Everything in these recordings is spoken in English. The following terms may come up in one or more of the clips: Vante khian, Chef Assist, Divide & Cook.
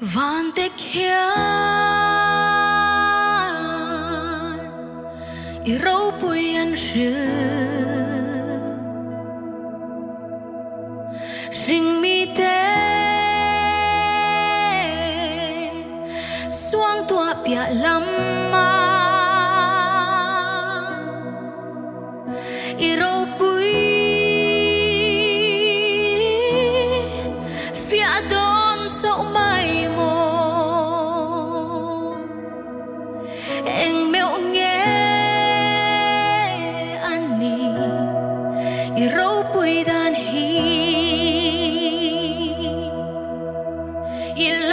Vante khian i rau puyan shi shing mi te suang tua pia lama i rau puy fia don so mai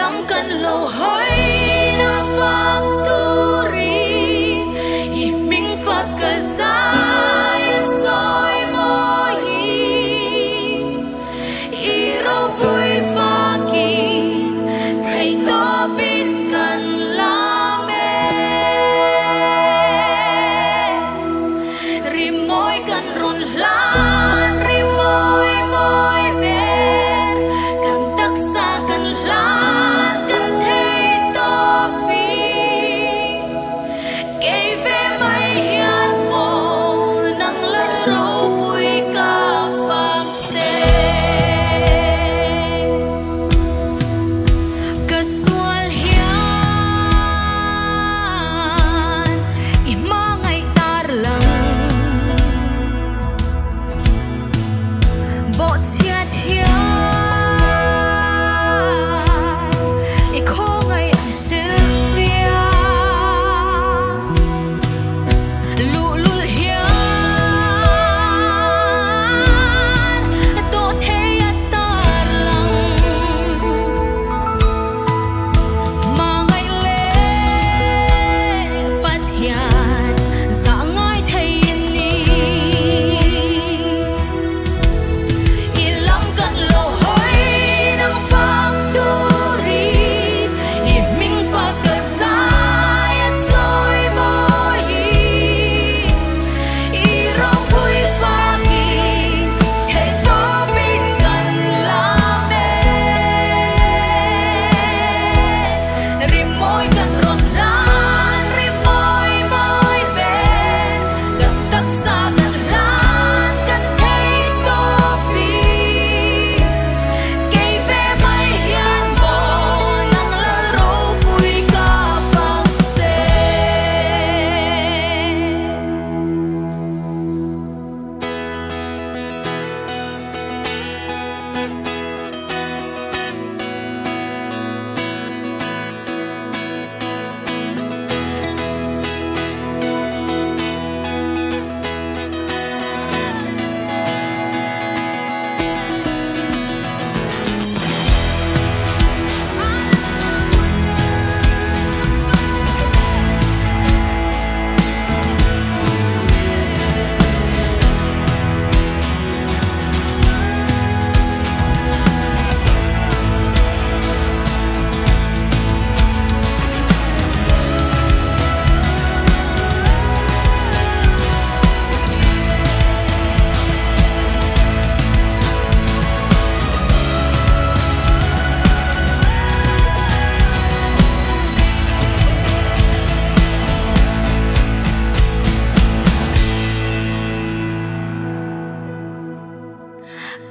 I'm gonna low high na factory iming fakazayan soy moi iro buy fakin thay topin kan lame rimoy kan ron lan rimoy moi ber kan taksa kan lan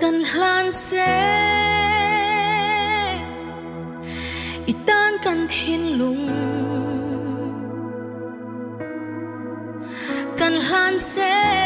Kan lanse itan kan hinlung kan lanse